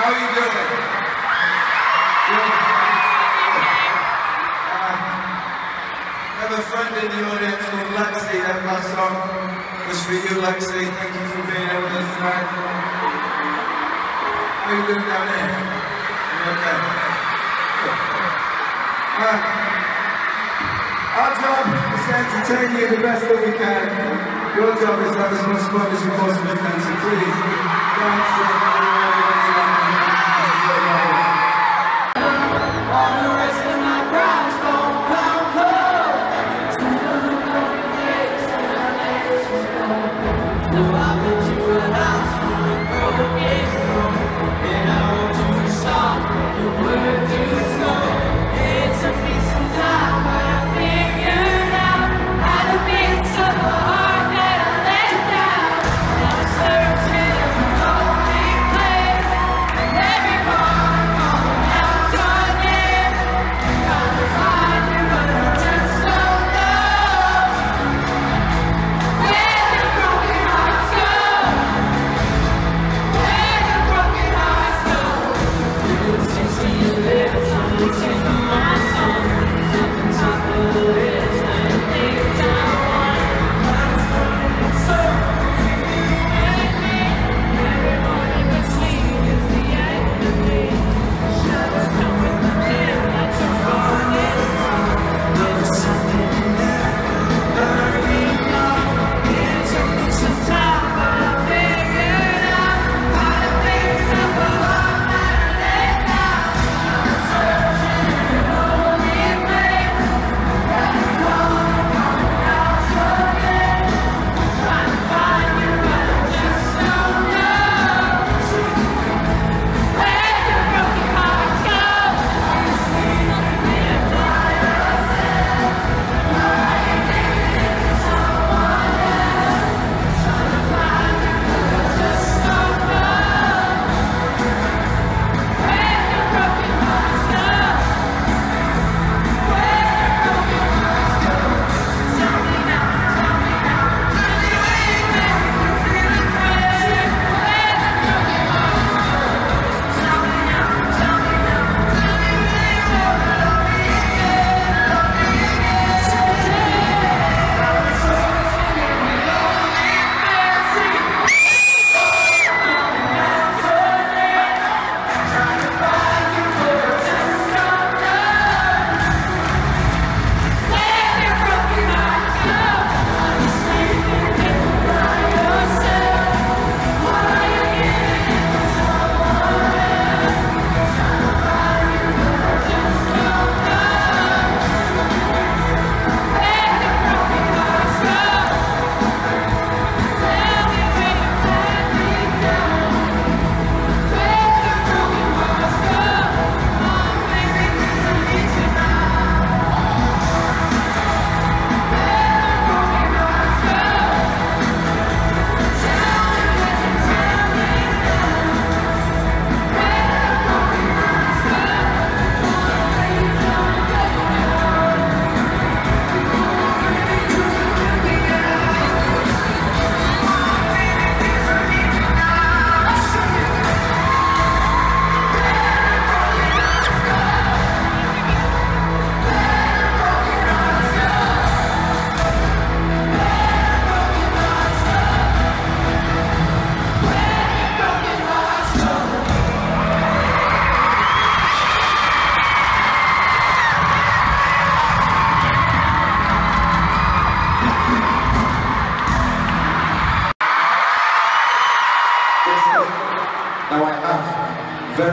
How are you doing? I have a friend in the audience called Lexi. That last song was for you, Lexi. Thank you for being here with us tonight. How are you doing down there? Okay. Our job is to entertain you the best that we can. Your job is to have as much fun as you possibly can, so please dance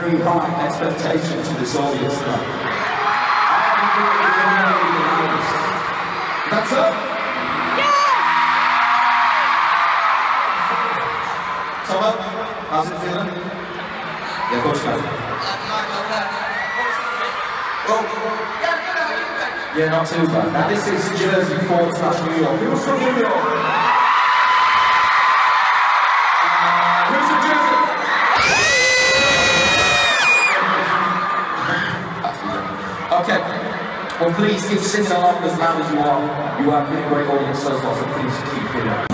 very high expectations for this audience now. That's up. Yeah. Tom, how's it feeling? Yeah, of course, man. Yeah, not too bad. Now this is Jersey /New York. Who's from New York? Well, please keep singing along as loud as you are. You have been a great audience so far, so please keep doing that.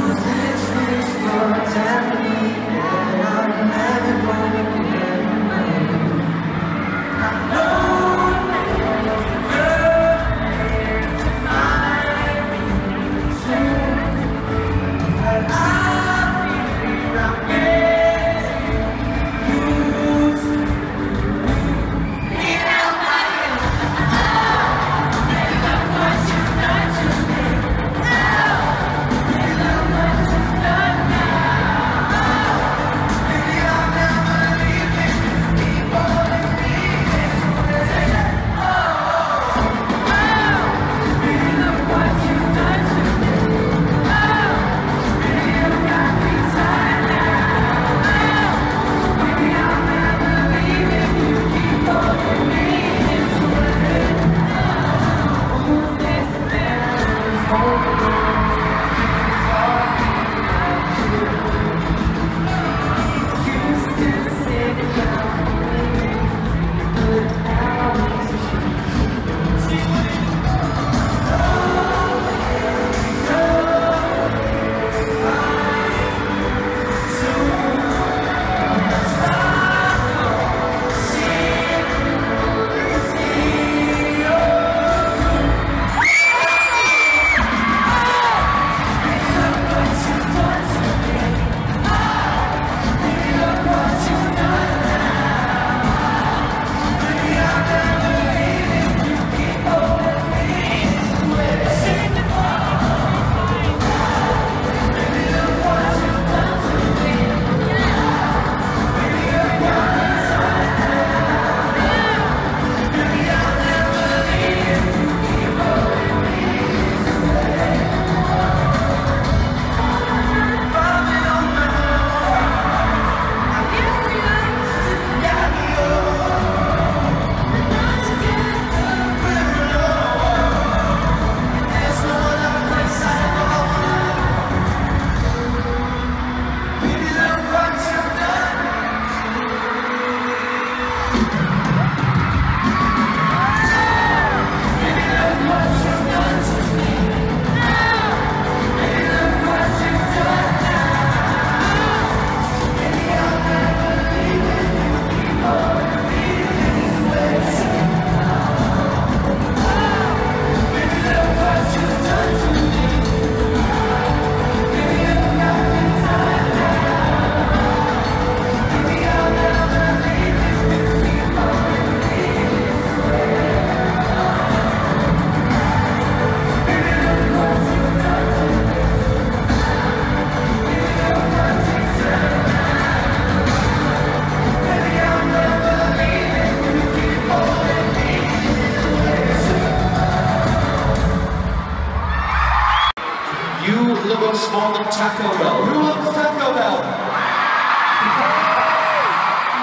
on Taco Bell. Who loves Taco Bell? I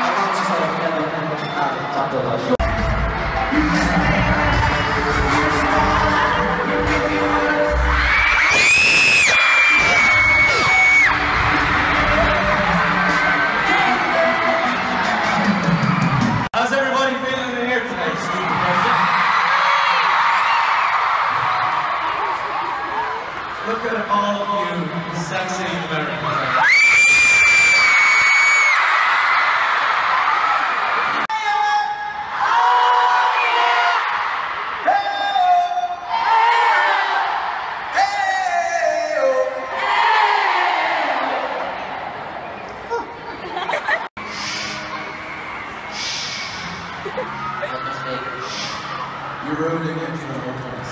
never Taco Bell. Look at all of you sexy Americans. You're ruining it for the whole class.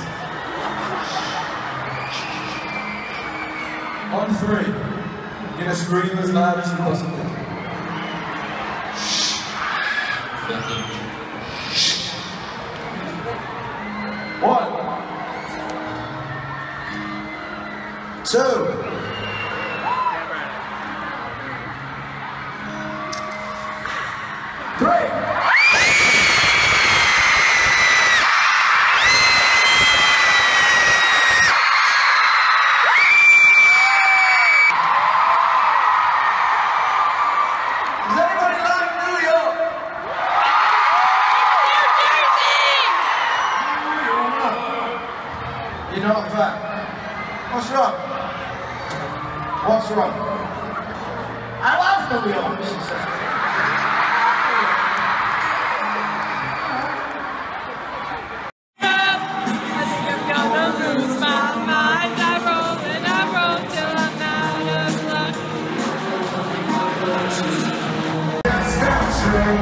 On three, you're gonna scream as loud as you possibly can. One, two, three. You're not fat. What's wrong? What's wrong? I love New York. I think I've got to lose my mind. I roll and I roll till I'm out of luck. Say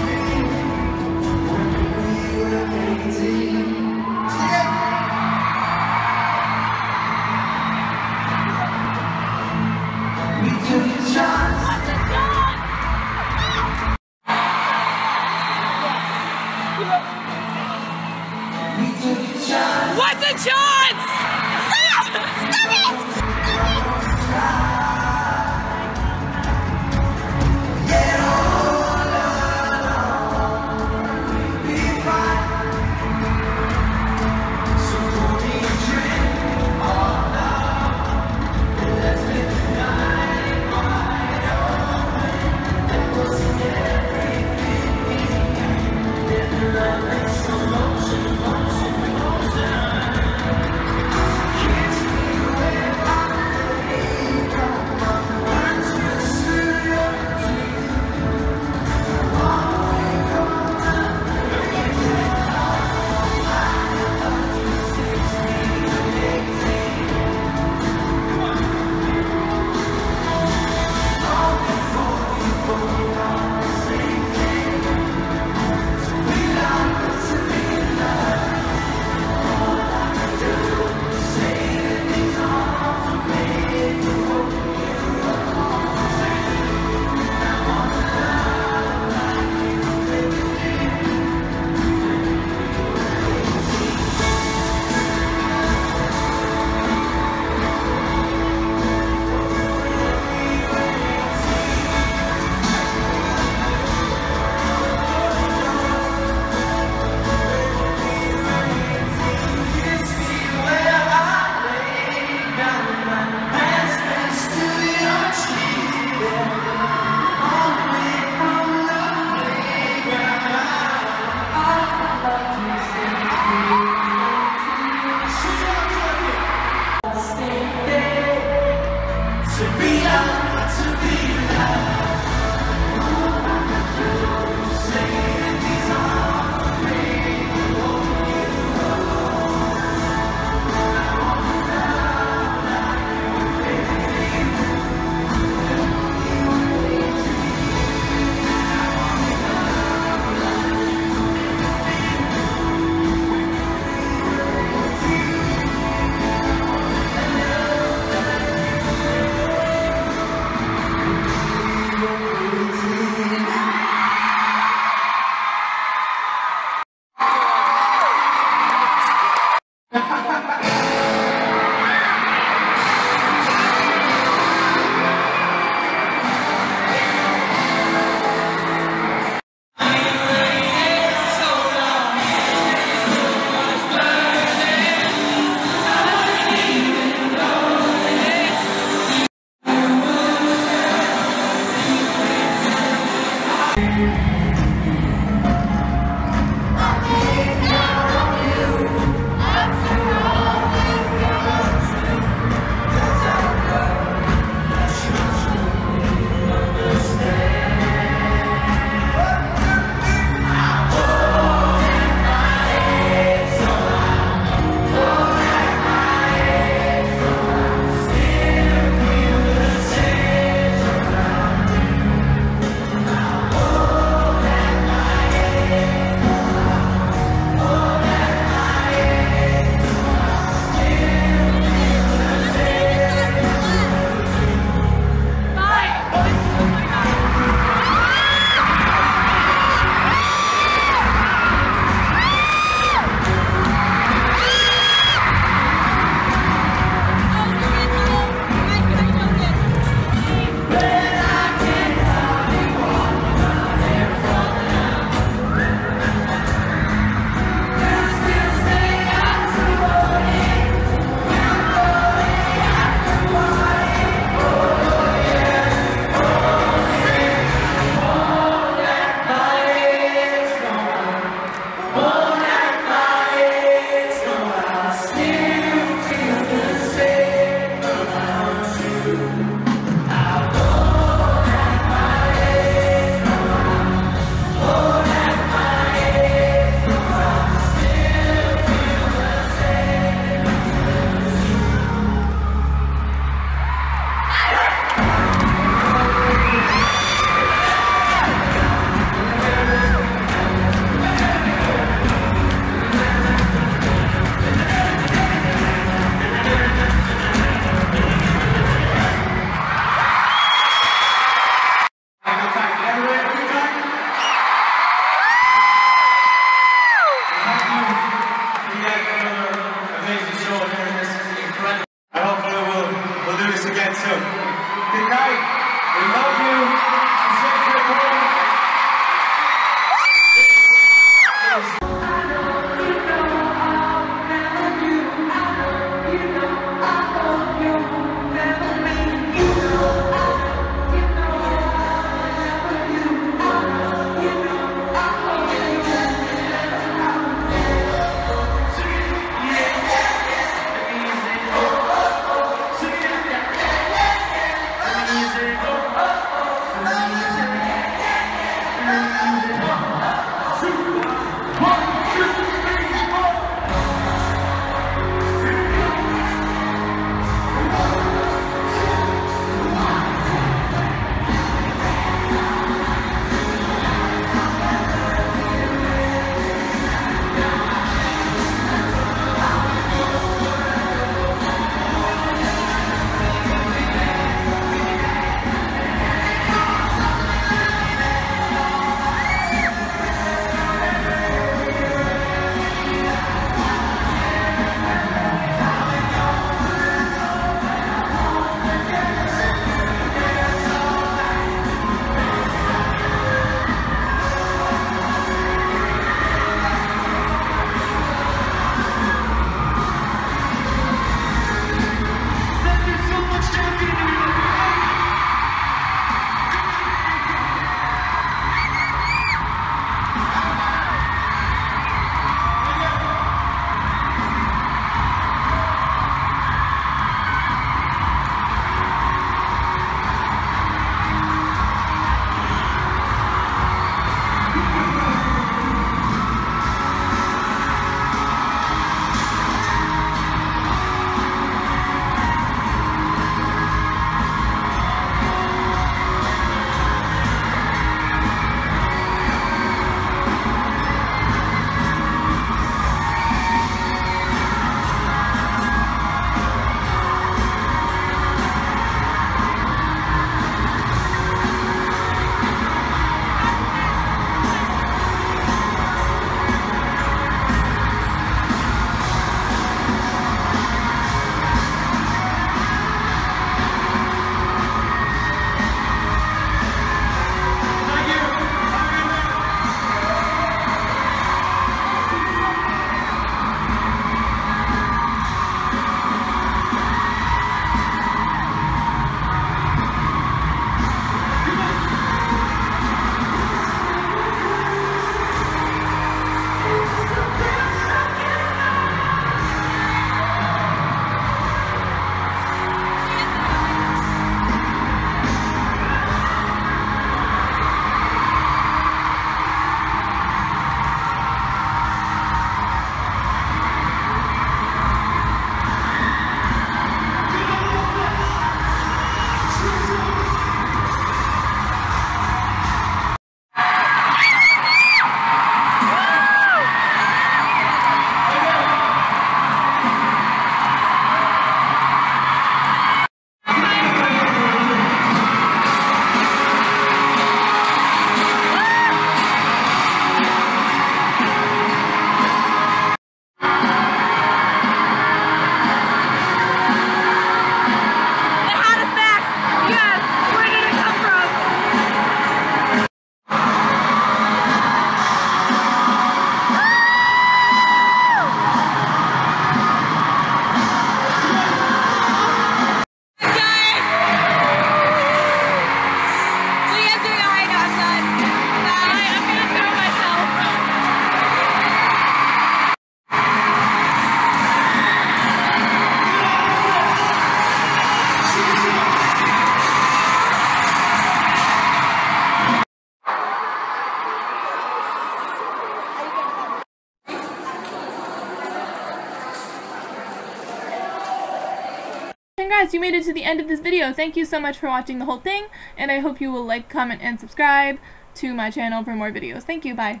congrats, you made it to the end of this video. Thank you so much for watching the whole thing, and I hope you will like, comment, and subscribe to my channel for more videos. Thank you, bye.